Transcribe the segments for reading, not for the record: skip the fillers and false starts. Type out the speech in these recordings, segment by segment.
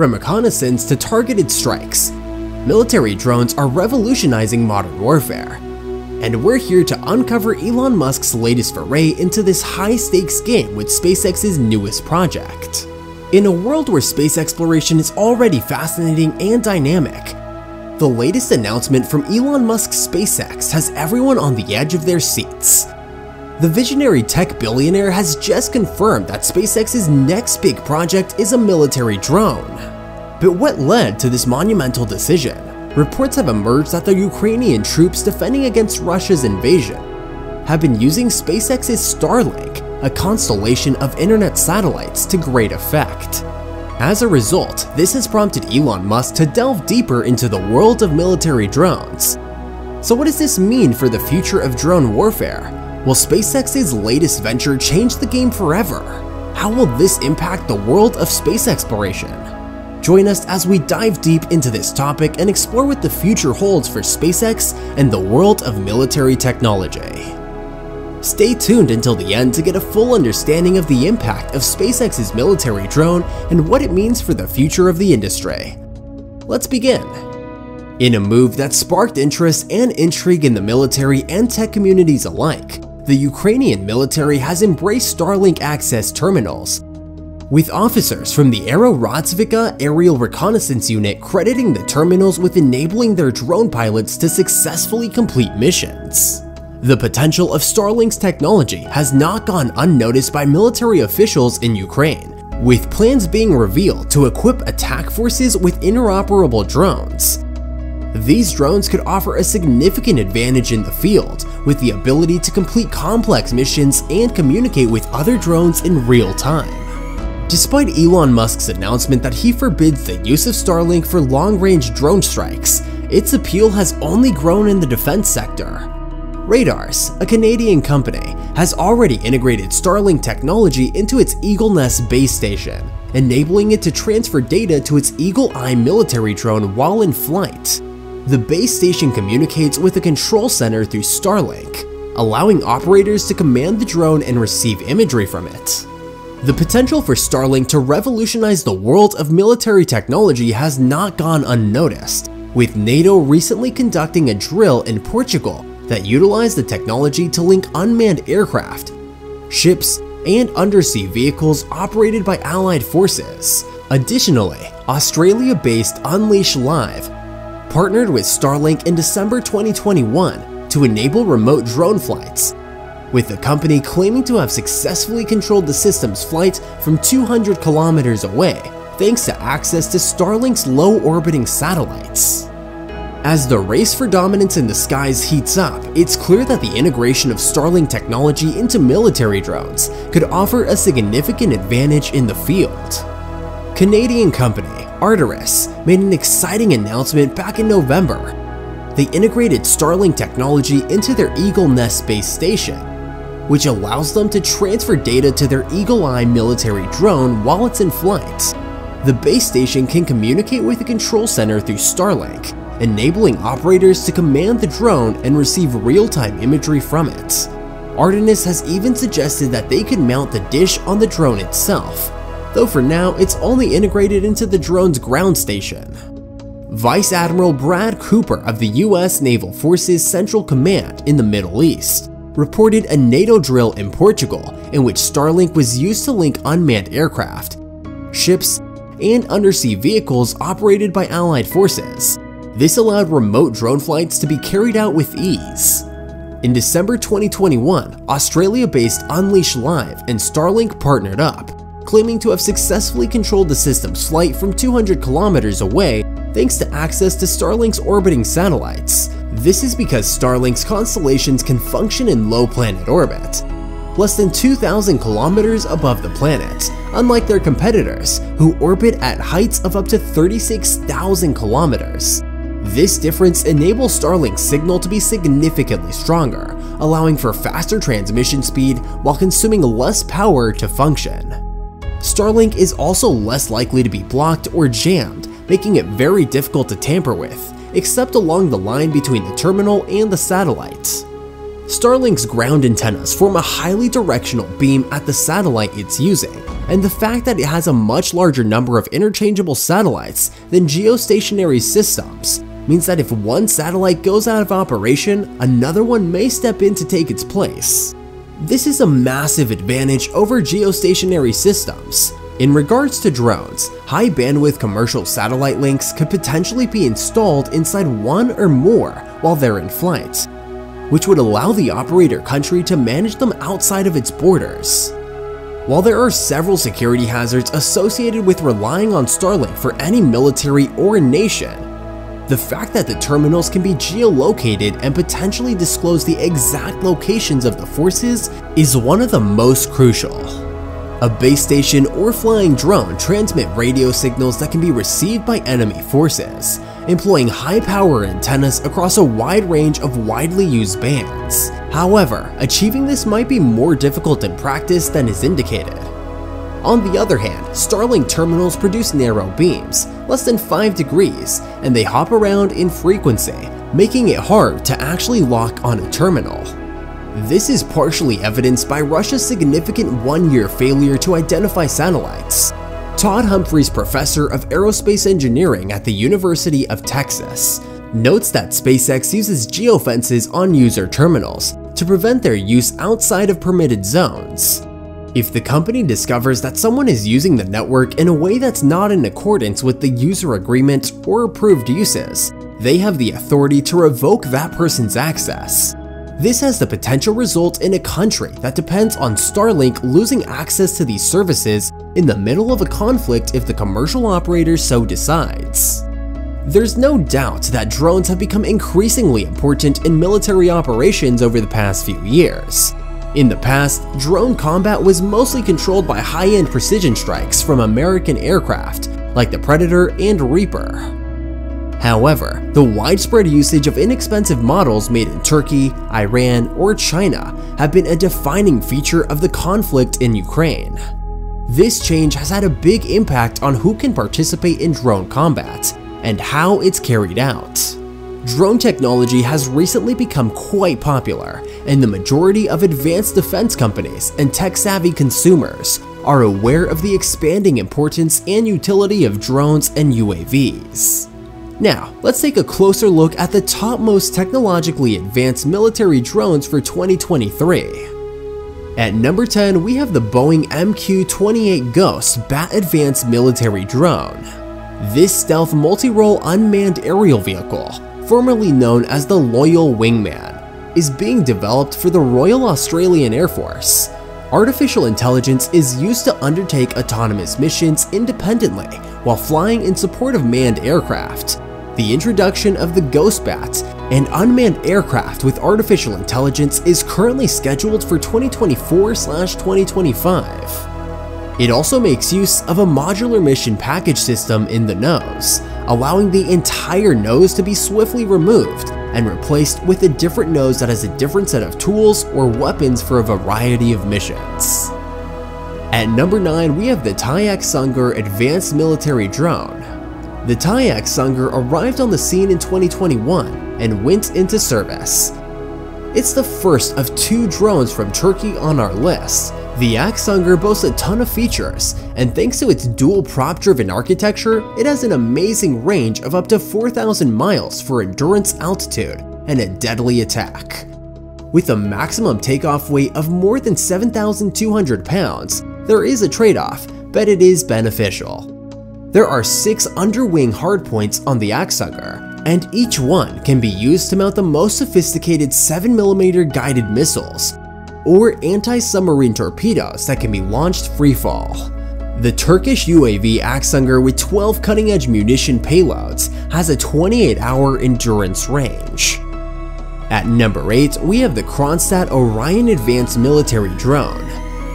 from reconnaissance to targeted strikes. Military drones are revolutionizing modern warfare, and we're here to uncover Elon Musk's latest foray into this high-stakes game with SpaceX's newest project. In a world where space exploration is already fascinating and dynamic, the latest announcement from Elon Musk's SpaceX has everyone on the edge of their seats. The visionary tech billionaire has just confirmed that SpaceX's next big project is a military drone. But what led to this monumental decision? Reports have emerged that the Ukrainian troops defending against Russia's invasion have been using SpaceX's Starlink, a constellation of internet satellites, to great effect. As a result, this has prompted Elon Musk to delve deeper into the world of military drones. So what does this mean for the future of drone warfare? Will SpaceX's latest venture change the game forever? How will this impact the world of space exploration? Join us as we dive deep into this topic and explore what the future holds for SpaceX and the world of military technology. Stay tuned until the end to get a full understanding of the impact of SpaceX's military drone and what it means for the future of the industry. Let's begin. In a move that sparked interest and intrigue in the military and tech communities alike, the Ukrainian military has embraced Starlink access terminals, with officers from the Aerorozvidka Aerial Reconnaissance Unit crediting the terminals with enabling their drone pilots to successfully complete missions. The potential of Starlink's technology has not gone unnoticed by military officials in Ukraine, with plans being revealed to equip attack forces with interoperable drones. These drones could offer a significant advantage in the field, with the ability to complete complex missions and communicate with other drones in real time. Despite Elon Musk's announcement that he forbids the use of Starlink for long-range drone strikes, its appeal has only grown in the defense sector. Radars, a Canadian company, has already integrated Starlink technology into its Eagle Nest base station, enabling it to transfer data to its Eagle Eye military drone while in flight. The base station communicates with a control center through Starlink, allowing operators to command the drone and receive imagery from it. The potential for Starlink to revolutionize the world of military technology has not gone unnoticed, with NATO recently conducting a drill in Portugal that utilized the technology to link unmanned aircraft, ships, and undersea vehicles operated by Allied forces. Additionally, Australia-based Unleash Live partnered with Starlink in December 2021 to enable remote drone flights, with the company claiming to have successfully controlled the system's flight from 200 kilometers away, thanks to access to Starlink's low-orbiting satellites. As the race for dominance in the skies heats up, it's clear that the integration of Starlink technology into military drones could offer a significant advantage in the field. Canadian company Arteris made an exciting announcement back in November. They integrated Starlink technology into their Eagle Nest base station, which allows them to transfer data to their Eagle Eye military drone while it's in flight. The base station can communicate with the control center through Starlink, enabling operators to command the drone and receive real-time imagery from it. Ardenis has even suggested that they could mount the dish on the drone itself, though for now it's only integrated into the drone's ground station. Vice Admiral Brad Cooper of the U.S. Naval Forces Central Command in the Middle East reported a NATO drill in Portugal in which Starlink was used to link unmanned aircraft, ships, and undersea vehicles operated by Allied forces. This allowed remote drone flights to be carried out with ease. In December 2021, Australia-based Unleash Live and Starlink partnered up, claiming to have successfully controlled the system's flight from 200 kilometers away thanks to access to Starlink's orbiting satellites. This is because Starlink's constellations can function in low planet orbit, less than 2,000 kilometers above the planet, unlike their competitors, who orbit at heights of up to 36,000 kilometers. This difference enables Starlink's signal to be significantly stronger, allowing for faster transmission speed while consuming less power to function. Starlink is also less likely to be blocked or jammed, making it very difficult to tamper with, except along the line between the terminal and the satellite. Starlink's ground antennas form a highly directional beam at the satellite it's using, and the fact that it has a much larger number of interchangeable satellites than geostationary systems means that if one satellite goes out of operation, another one may step in to take its place. This is a massive advantage over geostationary systems. In regards to drones, high-bandwidth commercial satellite links could potentially be installed inside one or more while they're in flight, which would allow the operator country to manage them outside of its borders. While there are several security hazards associated with relying on Starlink for any military or nation, the fact that the terminals can be geolocated and potentially disclose the exact locations of the forces is one of the most crucial. A base station or flying drone transmit radio signals that can be received by enemy forces, employing high-power antennas across a wide range of widely used bands. However, achieving this might be more difficult in practice than is indicated. On the other hand, Starlink terminals produce narrow beams, less than 5 degrees, and they hop around in frequency, making it hard to actually lock on a terminal. This is partially evidenced by Russia's significant one-year failure to identify satellites. Todd Humphreys, professor of aerospace engineering at the University of Texas, notes that SpaceX uses geofences on user terminals to prevent their use outside of permitted zones. If the company discovers that someone is using the network in a way that's not in accordance with the user agreement or approved uses, they have the authority to revoke that person's access. This has the potential result in a country that depends on Starlink losing access to these services in the middle of a conflict if the commercial operator so decides. There's no doubt that drones have become increasingly important in military operations over the past few years. In the past, drone combat was mostly controlled by high-end precision strikes from American aircraft, like the Predator and Reaper. However, the widespread usage of inexpensive models made in Turkey, Iran, or China have been a defining feature of the conflict in Ukraine. This change has had a big impact on who can participate in drone combat and how it's carried out. Drone technology has recently become quite popular, and the majority of advanced defense companies and tech-savvy consumers are aware of the expanding importance and utility of drones and UAVs. Now, let's take a closer look at the top most technologically advanced military drones for 2023. At number 10, we have the Boeing MQ-28 Ghost Bat Advanced Military Drone. This stealth multi-role unmanned aerial vehicle, formerly known as the Loyal Wingman, is being developed for the Royal Australian Air Force. Artificial intelligence is used to undertake autonomous missions independently while flying in support of manned aircraft. The introduction of the Ghost Bat, an unmanned aircraft with artificial intelligence, is currently scheduled for 2024/2025. It also makes use of a modular mission package system in the nose, allowing the entire nose to be swiftly removed and replaced with a different nose that has a different set of tools or weapons for a variety of missions. At number 9, we have the Tayak Sungur Advanced Military Drone. The Tayak Sungur arrived on the scene in 2021 and went into service. It's the first of 2 drones from Turkey on our list. The Aksunger boasts a ton of features, and thanks to its dual prop-driven architecture, it has an amazing range of up to 4,000 miles for endurance altitude and a deadly attack. With a maximum takeoff weight of more than 7,200 pounds, there is a trade-off, but it is beneficial. There are 6 underwing hardpoints on the Aksunger, and each one can be used to mount the most sophisticated 7mm guided missiles or anti-submarine torpedoes that can be launched freefall. The Turkish UAV Aksunger, with 12 cutting-edge munition payloads, has a 28-hour endurance range. At number 8, we have the Kronstadt Orion Advanced Military Drone.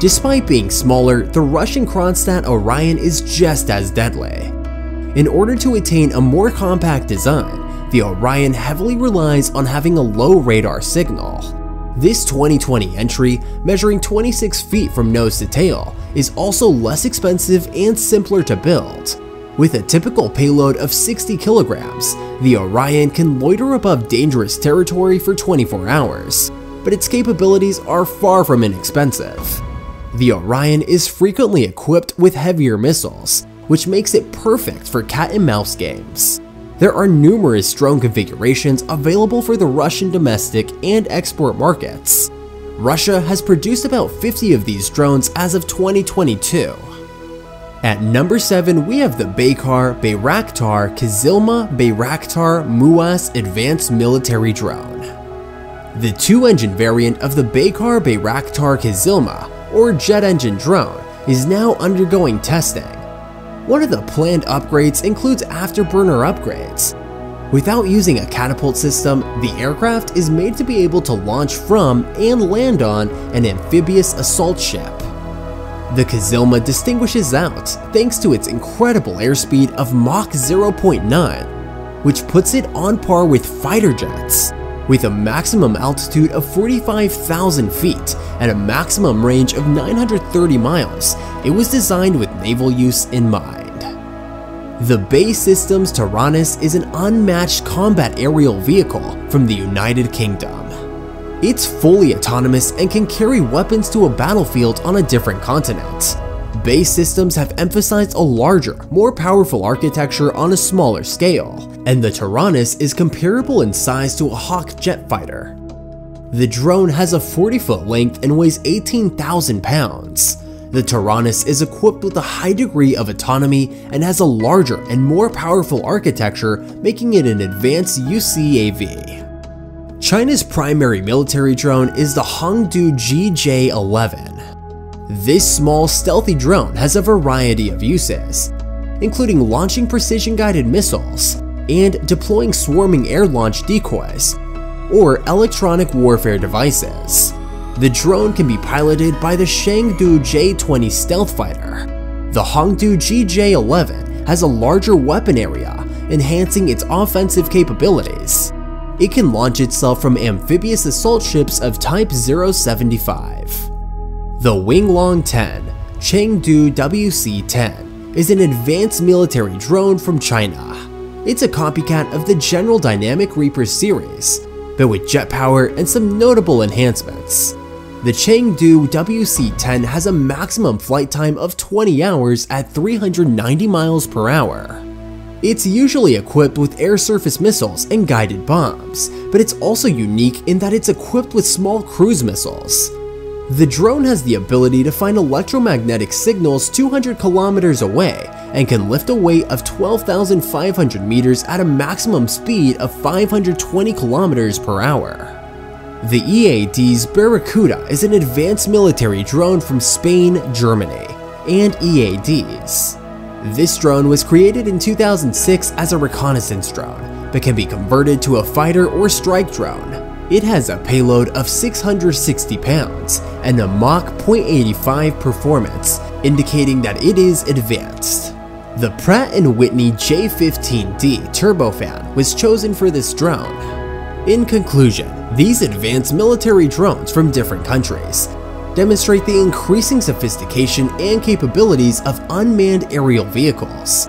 Despite being smaller, the Russian Kronstadt Orion is just as deadly. In order to attain a more compact design, the Orion heavily relies on having a low radar signal. This 2020 entry, measuring 26 feet from nose to tail, is also less expensive and simpler to build. With a typical payload of 60 kilograms, the Orion can loiter above dangerous territory for 24 hours, but its capabilities are far from inexpensive. The Orion is frequently equipped with heavier missiles, which makes it perfect for cat-and-mouse games. There are numerous drone configurations available for the Russian domestic and export markets. Russia has produced about 50 of these drones as of 2022. At number 7, we have the Baykar Bayraktar Kizilma Bayraktar Muas Advanced Military Drone. The two-engine variant of the Baykar Bayraktar Kizilma, or jet engine drone, is now undergoing testing. One of the planned upgrades includes afterburner upgrades. Without using a catapult system, the aircraft is made to be able to launch from and land on an amphibious assault ship. The Kizilma distinguishes out thanks to its incredible airspeed of Mach 0.9, which puts it on par with fighter jets, with a maximum altitude of 45,000 feet and a maximum range of 930 miles. It was designed with naval use in mind. The Bay Systems Taranis is an unmatched combat aerial vehicle from the United Kingdom. It's fully autonomous and can carry weapons to a battlefield on a different continent. Bay Systems have emphasized a larger, more powerful architecture on a smaller scale, and the Taranis is comparable in size to a Hawk jet fighter. The drone has a 40-foot length and weighs 18,000 pounds. The Taranis is equipped with a high degree of autonomy and has a larger and more powerful architecture, making it an advanced UCAV. China's primary military drone is the Hongdu GJ-11. This small, stealthy drone has a variety of uses, including launching precision-guided missiles and deploying swarming air-launched decoys or electronic warfare devices. The drone can be piloted by the Chengdu J-20 stealth fighter. The Hongdu GJ-11 has a larger weapon area, enhancing its offensive capabilities. It can launch itself from amphibious assault ships of Type 075. The Wing Loong 10, Chengdu WC-10, is an advanced military drone from China. It's a copycat of the General Dynamic Reaper series, but with jet power and some notable enhancements. The Chengdu WC-10 has a maximum flight time of 20 hours at 390 miles per hour. It's usually equipped with air surface missiles and guided bombs, but it's also unique in that it's equipped with small cruise missiles. The drone has the ability to find electromagnetic signals 200 kilometers away and can lift a weight of 12,500 meters at a maximum speed of 520 kilometers per hour. The EADS Barracuda is an advanced military drone from Spain, Germany, and EADS. This drone was created in 2006 as a reconnaissance drone, but can be converted to a fighter or strike drone. It has a payload of 660 pounds and a Mach 0.85 performance, indicating that it is advanced. The Pratt & Whitney J-15D turbofan was chosen for this drone. In conclusion, these advanced military drones from different countries demonstrate the increasing sophistication and capabilities of unmanned aerial vehicles.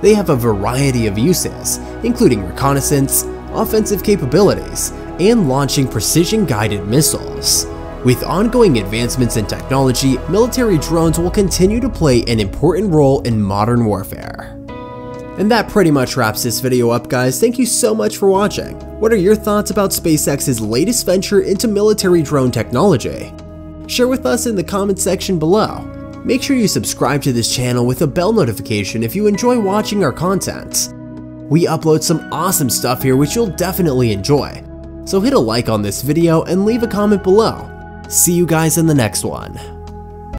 They have a variety of uses, including reconnaissance, offensive capabilities, and launching precision-guided missiles. With ongoing advancements in technology, military drones will continue to play an important role in modern warfare. And that pretty much wraps this video up, guys. Thank you so much for watching. What are your thoughts about SpaceX's latest venture into military drone technology? Share with us in the comment section below. Make sure you subscribe to this channel with a bell notification if you enjoy watching our content. We upload some awesome stuff here which you'll definitely enjoy. So hit a like on this video and leave a comment below. See you guys in the next one.